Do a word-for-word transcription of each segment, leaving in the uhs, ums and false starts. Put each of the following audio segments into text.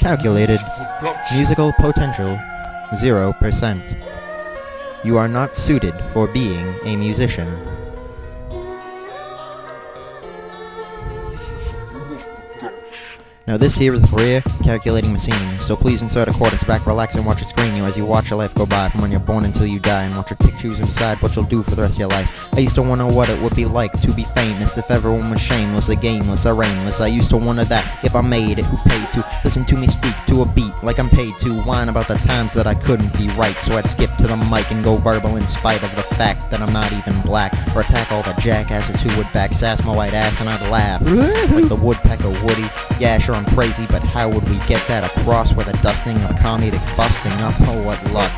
Calculated musical potential zero percent. You are not suited for being a musician. Now this here is the Fourier calculating machine, so please insert a quarter, sit back, relax, and watch it screen you as you watch your life go by from when you're born until you die, and watch your pick, choose, and decide what you'll do for the rest of your life. I used to wonder what it would be like to be famous if everyone was shameless or gameless or aimless. I used to wonder that if I made it, who paid to listen to me speak to a beat like I'm paid to, whine about the times that I couldn't be right, so I'd skip to the mic and go verbal in spite of the fact that I'm not even black, or attack all the jackasses who would back sass my white ass, and I'd laugh like the woodpecker Woody. Yeah, sure, I'm crazy, but how would we get that across with a dusting of comedic busting up? Oh, what luck.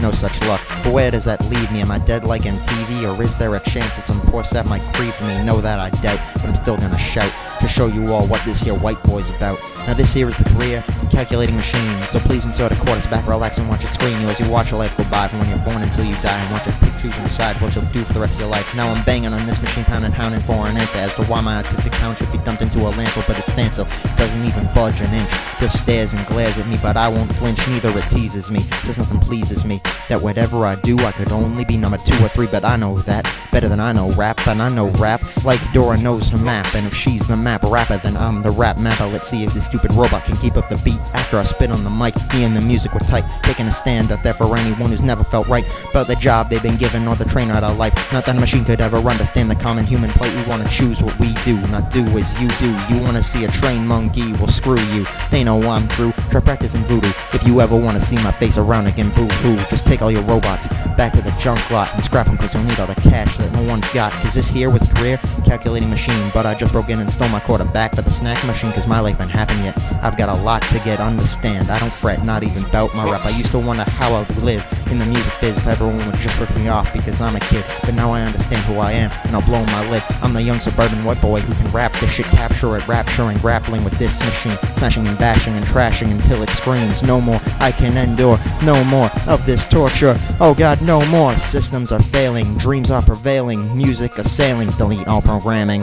No such luck. But where does that leave me? Am I dead like M T V? Or is there a chance that some poor sap might creep me? Know that I doubt, but I'm still gonna shout to show you all what this here white boy's about. Now this here is the Fourier calculating machine, so please insert a quarter, back, relax, and watch it screen you as you watch your life go by from when you're born until you die, and watch your pick, choose, and decide what you'll do for the rest of your life. Now I'm banging on this machine, pounding, hounding for an answer as to why my artistic talent should be dumped into a landfill, but it stands still, doesn't even budge an inch, just stares and glares at me, but I won't flinch, neither it teases me, says nothing pleases me, that whatever I do, I could only be number two or three, but I know that better than I know rap, and I know rap like Dora knows her map, and if she's the map rapper, then I'm the rap mapper. Let's see if this stupid robot can keep up the beat after I spit on the mic. Me and the music were tight, taking a stand out there for anyone who's never felt right about the job they've been given or the trainer out of life. Not that a machine could ever understand the common human plight. We wanna choose what we do, not do as you do. You wanna see a trained monkey, well screw you, they know I'm through. Try practicing voodoo if you ever wanna see my face around again, boo hoo. Just take all your robots back to the junk lot and scrap them, cause you'll need all the cash that no one's got. Cause this here was a career calculating machine, but I just broke in and stole my quarter back for the snack machine, cause my life ain't happened yet. I've got a lot to get, understand, I don't fret, not even doubt my rep. I used to wonder how I would live in the music biz if everyone would just rip me off because I'm a kid, but now I understand who I am, and I'll blow my lid. I'm the young suburban white boy who can rap this shit, capture it, rapturing, grappling with this machine, smashing and bashing and trashing until it screams, no more, I can endure, no more of this torture, oh god, no more. Systems are failing, dreams are prevailing, music assailing, delete all programming.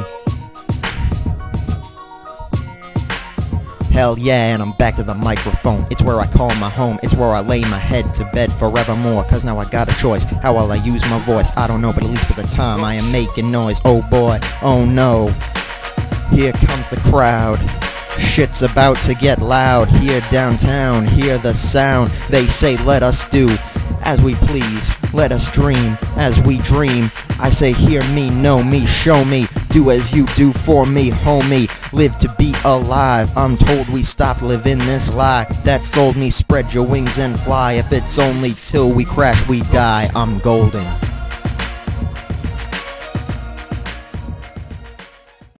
Hell yeah, and I'm back to the microphone. It's where I call my home, it's where I lay my head to bed forevermore. Cause now I got a choice, how will I use my voice? I don't know, but at least for the time I am making noise. Oh boy, oh no, here comes the crowd. Shit's about to get loud, here downtown, hear the sound. They say let us do as we please, let us dream as we dream. I say hear me, know me, show me, do as you do for me, homie. Live to be alive, I'm told we stopped living this lie that sold me, spread your wings and fly. If it's only till we crash we die, I'm golden.